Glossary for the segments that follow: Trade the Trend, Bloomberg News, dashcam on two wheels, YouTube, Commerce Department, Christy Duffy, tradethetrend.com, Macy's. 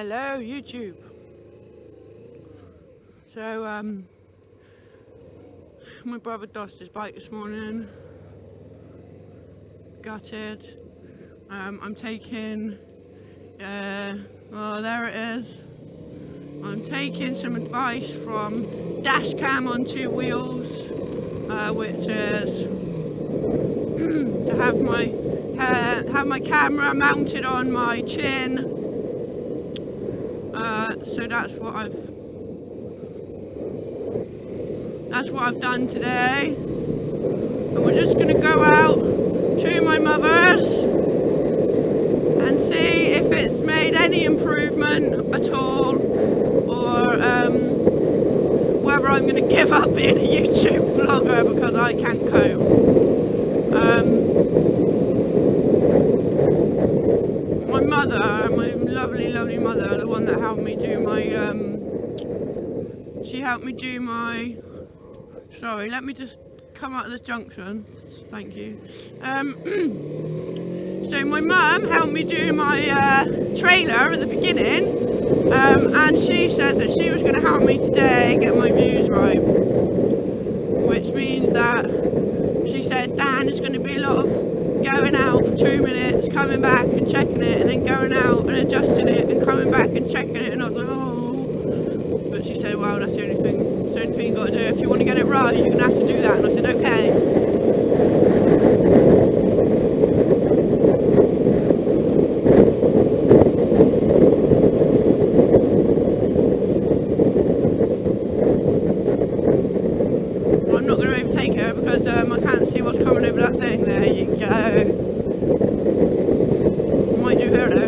Hello YouTube. So my brother dosed his bike this morning, gutted. I'm taking well, there it is. I'm taking some advice from Dashcam on Two Wheels, which is to have my camera mounted on my chin. So that's what I've done today, and we're just gonna go out to my mother's and see if it's made any improvement at all, or whether I'm gonna give up being a YouTube vlogger because I can't cope. My mother, my lovely, lovely mother, the one that helped me do my, she helped me do my, sorry, let me just come out of this junction, thank you. So my mum helped me do my trailer at the beginning, and she said that she was going to help me today get my views right, which means that she said, Dan, there's going to be a lot of going out for 2 minutes, coming back and checking it, and then going out and adjusting it and coming back and checking it, and I was like, oh, but she said, well, that's the only thing you got to do if you want to get it right, you're going to have to do that. And I said, okay. I'm not going to overtake her because I can't see what's coming over that thing. There you go. I might do her though.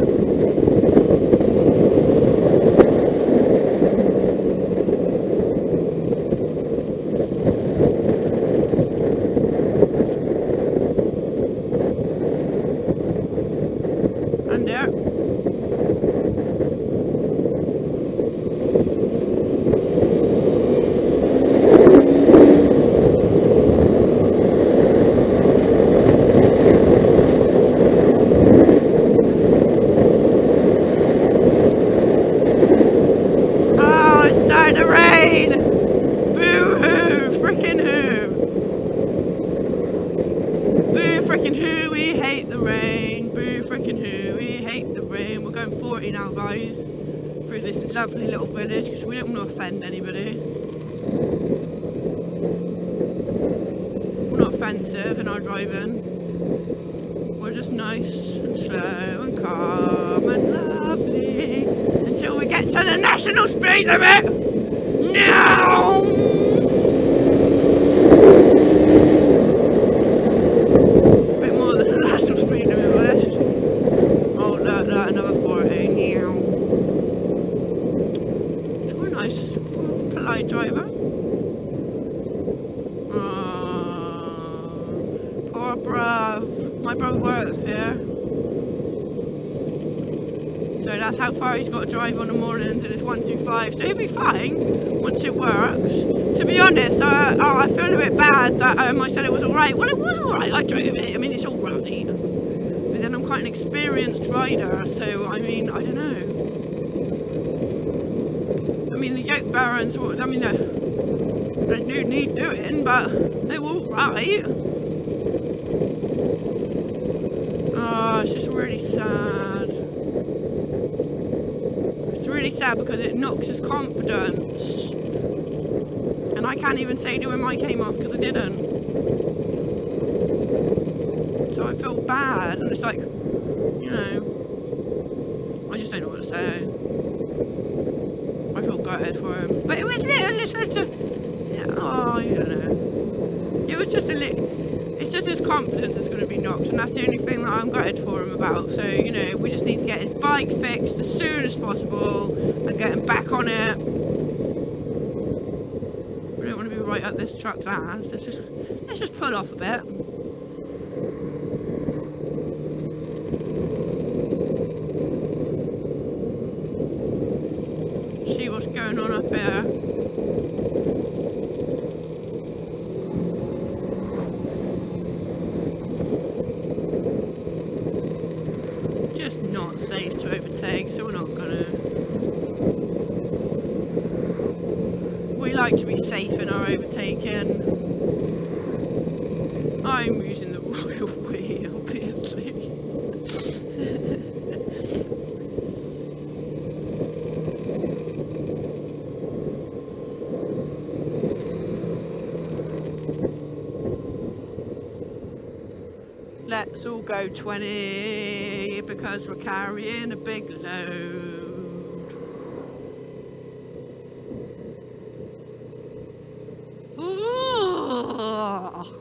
Now guys, through this lovely little village because we don't want to offend anybody. We're not offensive in our driving, we're just nice and slow and calm and lovely until we get to the national speed limit. No! Bit more than the national speed limit, honest. Oh look, no, another driver. Oh, poor bruv. My brother works here. So that's how far he's got to drive on the mornings, and it's 125. So he'll be fine once it works. To be honest, I feel a bit bad that I said it was alright. Well, it was alright. I drove it. I mean, it's alright. But then I'm quite an experienced rider, so I mean, I don't know. I mean, the yoke barons, I mean, they do need doing, but they were alright. Oh, it's just really sad. It's really sad because it knocks his confidence. And I can't even say to him I came off because I didn't. So I feel bad, and it's like, you know, I just don't know what to say. I feel gutted for him, but it was little, it's just a, oh, you know, it was just a little, it's just his confidence that's going to be knocked, and that's the only thing that I'm gutted for him about. So, you know, we just need to get his bike fixed as soon as possible and get him back on it. We don't want to be right up this truck's ass. Let's just pull off a bit. Going on up here. Just not safe to overtake, so we're not gonna. Let's all go 20 because we're carrying a big load. Oh.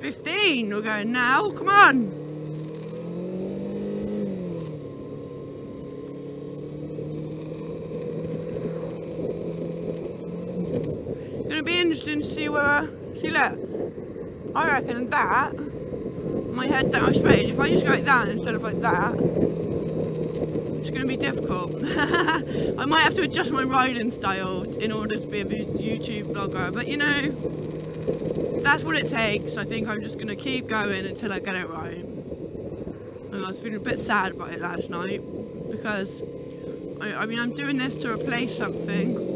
15, we're going now, come on. Gonna be interesting to see where, see look, I reckon that, my head down straight, if I just go like that instead of like that, it's gonna be difficult. I might have to adjust my riding style in order to be a YouTube vlogger, but you know, that's what it takes. I think I'm just gonna keep going until I get it right. And I was feeling a bit sad about it last night, because, I mean, I'm doing this to replace something.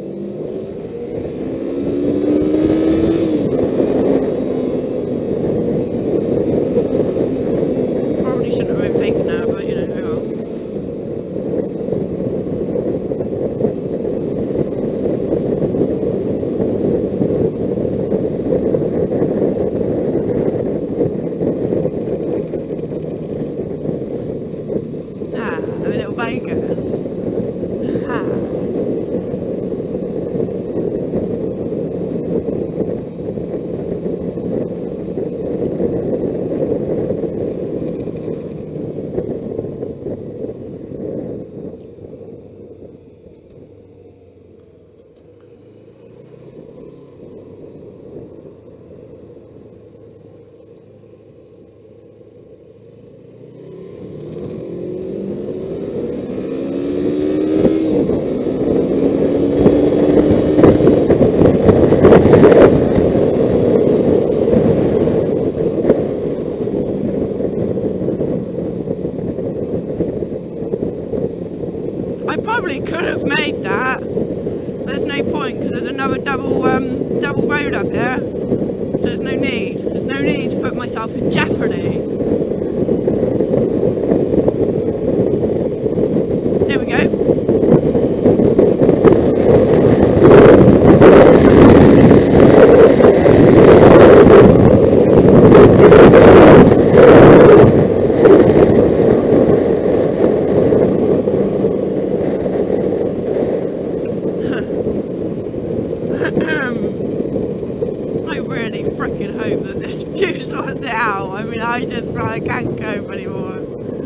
Could have made that. There's no point because there's another double road up here. So there's no need. There's no need to put myself in jeopardy. There we go. I really freaking hope that this view's not out. I mean, I can't cope anymore.